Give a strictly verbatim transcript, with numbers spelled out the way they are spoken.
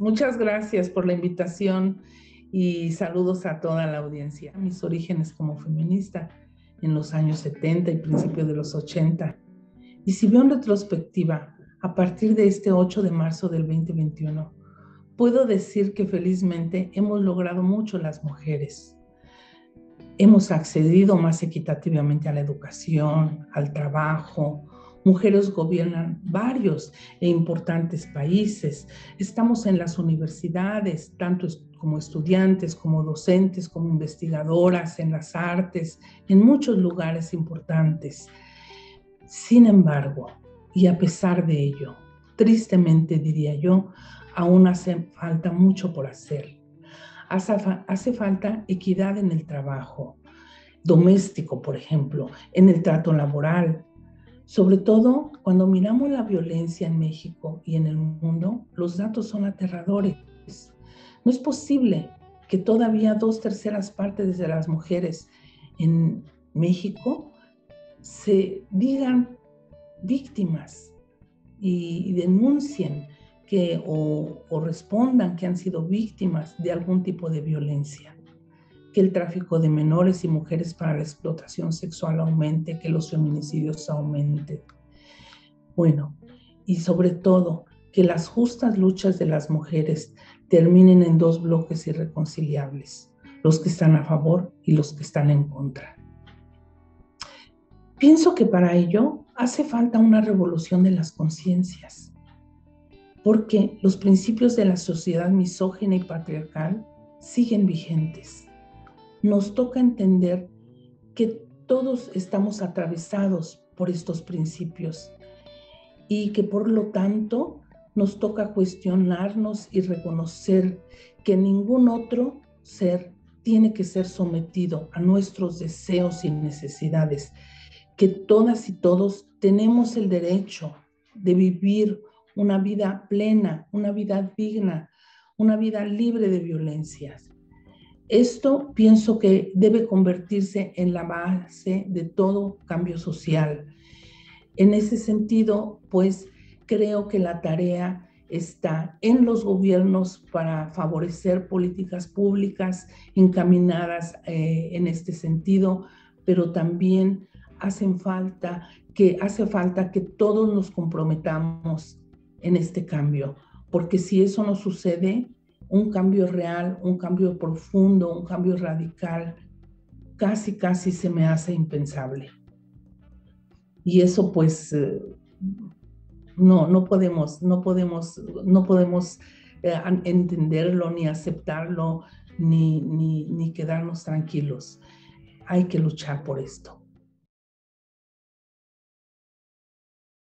Muchas gracias por la invitación y saludos a toda la audiencia. Mis orígenes como feminista en los años setenta y principios de los ochenta. Y si veo en retrospectiva, a partir de este ocho de marzo del dos mil veintiuno, puedo decir que felizmente hemos logrado mucho las mujeres. Hemos accedido más equitativamente a la educación, al trabajo. Mujeres gobiernan varios e importantes países. Estamos en las universidades, tanto como estudiantes, como docentes, como investigadoras, en las artes, en muchos lugares importantes. Sin embargo, y a pesar de ello, tristemente diría yo, aún hace falta mucho por hacer. Hace, hace falta equidad en el trabajo doméstico, por ejemplo, en el trato laboral. Sobre todo, cuando miramos la violencia en México y en el mundo, los datos son aterradores. No es posible que todavía dos terceras partes de las mujeres en México se digan víctimas y denuncien que, o, o respondan que han sido víctimas de algún tipo de violencia. Que el tráfico de menores y mujeres para la explotación sexual aumente, que los feminicidios aumenten. Bueno, y sobre todo, que las justas luchas de las mujeres terminen en dos bloques irreconciliables, los que están a favor y los que están en contra. Pienso que para ello hace falta una revolución de las conciencias. Porque los principios de la sociedad misógina y patriarcal siguen vigentes. Nos toca entender que todos estamos atravesados por estos principios y que por lo tanto nos toca cuestionarnos y reconocer que ningún otro ser tiene que ser sometido a nuestros deseos y necesidades, que todas y todos tenemos el derecho de vivir una vida plena, una vida digna, una vida libre de violencias. Esto pienso que debe convertirse en la base de todo cambio social. En ese sentido, pues, creo que la tarea está en los gobiernos para favorecer políticas públicas encaminadas eh, en este sentido, pero también hacen falta que, hace falta que todos nos comprometamos en este cambio, porque si eso no sucede, un cambio real, un cambio profundo, un cambio radical, casi, casi se me hace impensable. Y eso pues, eh, no, no podemos, no podemos, no podemos eh, entenderlo, ni aceptarlo, ni, ni, ni quedarnos tranquilos. Hay que luchar por esto.